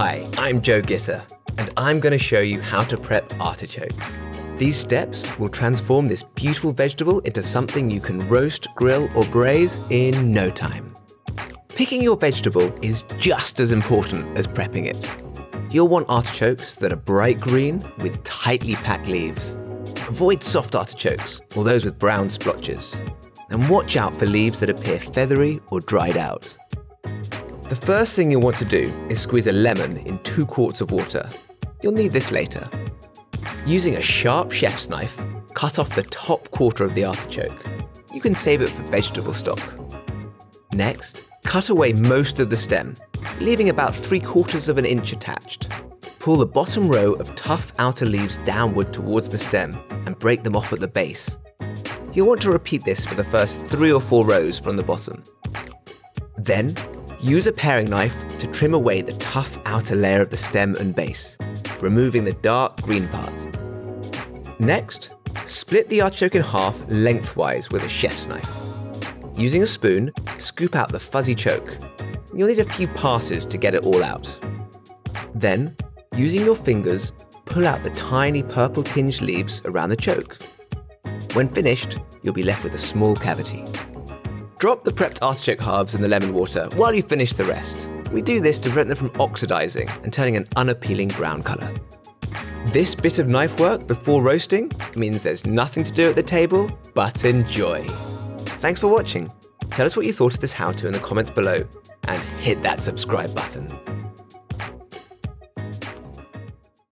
Hi, I'm Joe Gitter, and I'm going to show you how to prep artichokes. These steps will transform this beautiful vegetable into something you can roast, grill, or braise in no time. Picking your vegetable is just as important as prepping it. You'll want artichokes that are bright green with tightly packed leaves. Avoid soft artichokes or those with brown splotches. And watch out for leaves that appear feathery or dried out. The first thing you'll want to do is squeeze a lemon in 2 quarts of water. You'll need this later. Using a sharp chef's knife, cut off the top quarter of the artichoke. You can save it for vegetable stock. Next, cut away most of the stem, leaving about 3/4 of an inch attached. Pull the bottom row of tough outer leaves downward towards the stem and break them off at the base. You'll want to repeat this for the first 3 or 4 rows from the bottom. Then, use a paring knife to trim away the tough outer layer of the stem and base, removing the dark green parts. Next, split the artichoke in half lengthwise with a chef's knife. Using a spoon, scoop out the fuzzy choke. You'll need a few passes to get it all out. Then, using your fingers, pull out the tiny purple tinged leaves around the choke. When finished, you'll be left with a small cavity. Drop the prepped artichoke halves in the lemon water while you finish the rest. We do this to prevent them from oxidizing and turning an unappealing brown color. This bit of knife work before roasting means there's nothing to do at the table but enjoy. Thanks for watching. Tell us what you thought of this how-to in the comments below and hit that subscribe button.